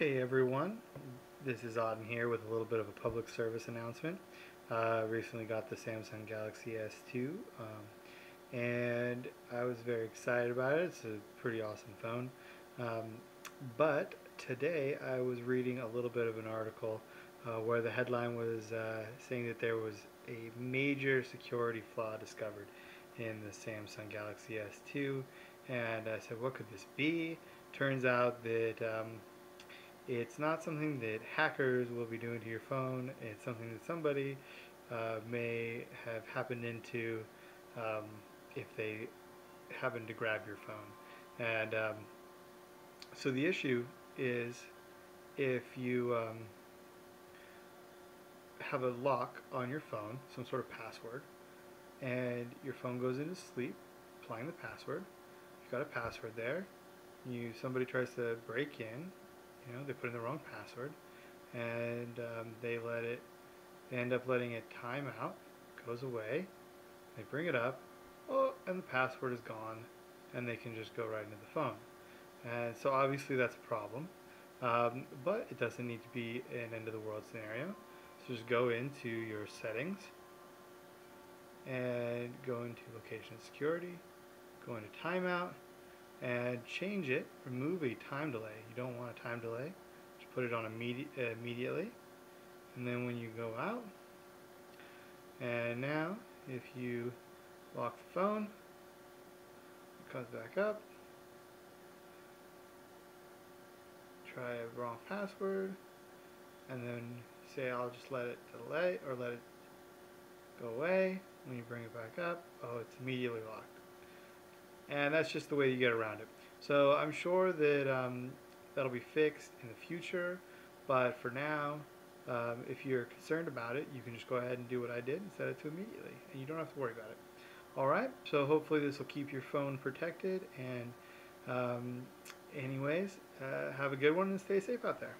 Hey everyone, this is Auden here with a little bit of a public service announcement. I recently got the Samsung Galaxy S II and I was very excited about it. It's a pretty awesome phone. But today I was reading a little bit of an article where the headline was saying that there was a major security flaw discovered in the Samsung Galaxy S II, and I said, what could this be? Turns out that it's not something that hackers will be doing to your phone. It's something that somebody may have happened into if they happen to grab your phone. And so the issue is, if you have a lock on your phone, some sort of password, and your phone goes into sleep applying the password, you've got a password there, somebody tries to break in. They put in the wrong password, and they end up letting it time out. It goes away. They bring it up, and the password is gone, and they can just go right into the phone. And so obviously that's a problem, but it doesn't need to be an end-of-the-world scenario. So just go into your settings, and go into location security, go into timeout, and change it, remove a time delay. You don't want a time delay. Just put it on immediately. And then when you go out, and now if you lock the phone, it comes back up. Try a wrong password, and then say, I'll just let it delay or let it go away. When you bring it back up, it's immediately locked. And that's just the way you get around it. So I'm sure that that'll be fixed in the future, but for now, if you're concerned about it, you can just go ahead and do what I did and set it to immediately, and you don't have to worry about it. Alright, so hopefully this will keep your phone protected, and anyways, have a good one and stay safe out there.